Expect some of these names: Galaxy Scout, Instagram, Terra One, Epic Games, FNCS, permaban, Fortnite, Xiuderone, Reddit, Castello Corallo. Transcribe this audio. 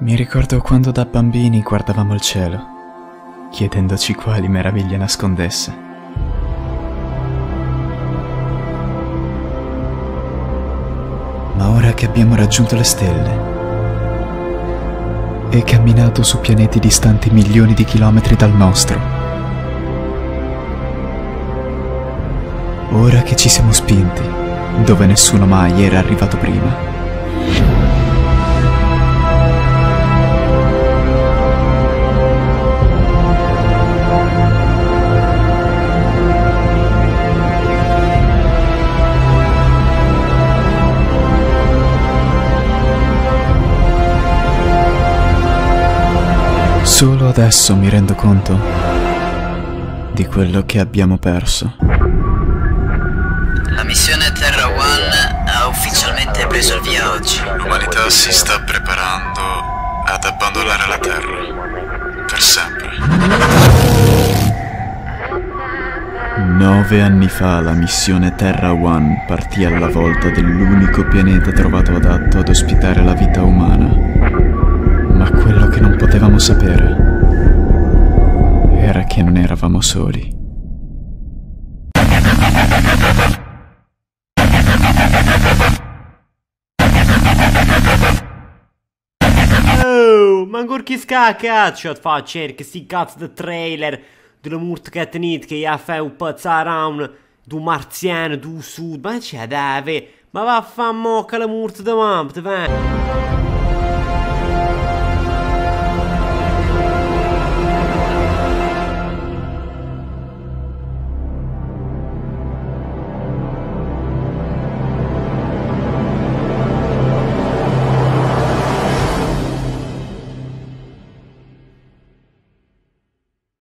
Mi ricordo quando da bambini guardavamo il cielo, chiedendoci quali meraviglie nascondesse. Ma ora che abbiamo raggiunto le stelle e camminato su pianeti distanti milioni di chilometri dal nostro, ora che ci siamo spinti dove nessuno mai era arrivato prima, solo adesso mi rendo conto di quello che abbiamo perso. La missione Terra One ha ufficialmente preso il via oggi. L'umanità si sta preparando ad abbandonare la Terra. Per sempre. 9 anni fa la missione Terra One partì alla volta dell'unico pianeta trovato adatto ad ospitare la vita umana. Ma quello che non potevamo sapere era che non eravamo soli. Ma ancora chi scacca? C'è da fare cerca si cazzo del trailer della morte che ha tenuto, che gli ha fatto pazzare un marziano, un sud. Ma c'è da avere, ma va a fare mocca la morte da mamma,